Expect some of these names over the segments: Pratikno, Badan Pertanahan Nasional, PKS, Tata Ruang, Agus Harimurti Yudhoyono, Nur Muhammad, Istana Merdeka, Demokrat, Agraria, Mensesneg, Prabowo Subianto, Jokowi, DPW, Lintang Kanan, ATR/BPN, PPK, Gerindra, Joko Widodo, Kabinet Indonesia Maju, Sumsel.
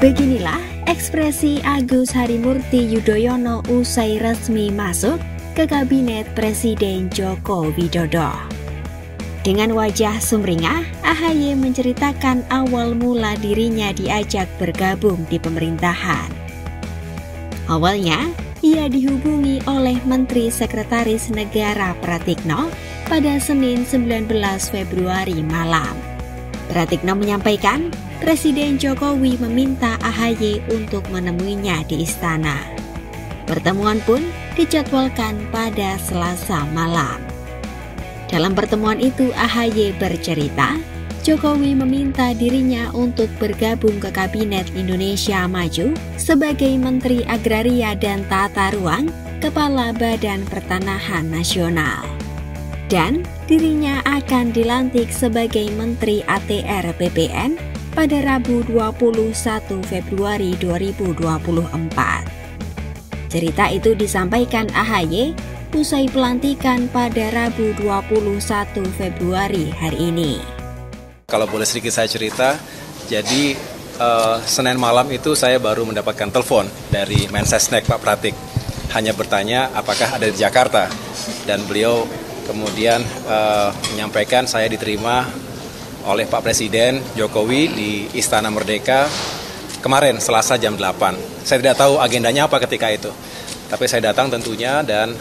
Beginilah ekspresi Agus Harimurti Yudhoyono usai resmi masuk ke Kabinet Presiden Joko Widodo. Dengan wajah sumringah, AHY menceritakan awal mula dirinya diajak bergabung di pemerintahan. Awalnya, ia dihubungi oleh Menteri Sekretaris Negara Pratikno pada Senin 19 Februari malam. Pratikno menyampaikan, Presiden Jokowi meminta AHY untuk menemuinya di istana. Pertemuan pun dijadwalkan pada Selasa malam. Dalam pertemuan itu AHY bercerita, Jokowi meminta dirinya untuk bergabung ke Kabinet Indonesia Maju sebagai Menteri Agraria dan Tata Ruang, Kepala Badan Pertanahan Nasional. Dan dirinya akan dilantik sebagai Menteri ATR/BPN pada Rabu 21 Februari 2024. Cerita itu disampaikan AHY usai pelantikan pada Rabu 21 Februari hari ini. Kalau boleh sedikit saya cerita, jadi Senin malam itu saya baru mendapatkan telepon dari Mensesneg Pak Pratik. Hanya bertanya apakah ada di Jakarta, dan beliau kemudian menyampaikan saya diterima oleh Pak Presiden Jokowi di Istana Merdeka kemarin Selasa jam 8. Saya tidak tahu agendanya apa ketika itu, tapi saya datang tentunya, dan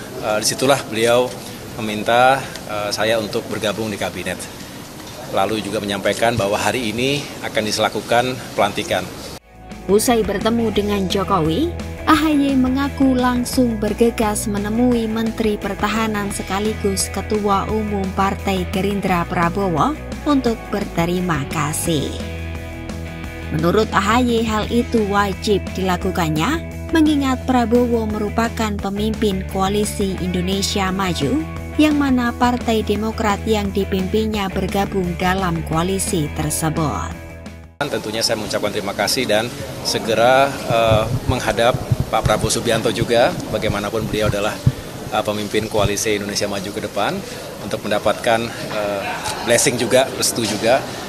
disitulah beliau meminta saya untuk bergabung di kabinet. Lalu juga menyampaikan bahwa hari ini akan dilakukan pelantikan. Usai bertemu dengan Jokowi, AHY mengaku langsung bergegas menemui Menteri Pertahanan sekaligus Ketua Umum Partai Gerindra Prabowo untuk berterima kasih. Menurut AHY, hal itu wajib dilakukannya mengingat Prabowo merupakan pemimpin koalisi Indonesia Maju, yang mana Partai Demokrat yang dipimpinnya bergabung dalam koalisi tersebut. Tentunya saya mengucapkan terima kasih dan segera menghadap Pak Prabowo Subianto juga, bagaimanapun beliau adalah pemimpin koalisi Indonesia Maju ke depan, untuk mendapatkan blessing juga, restu juga.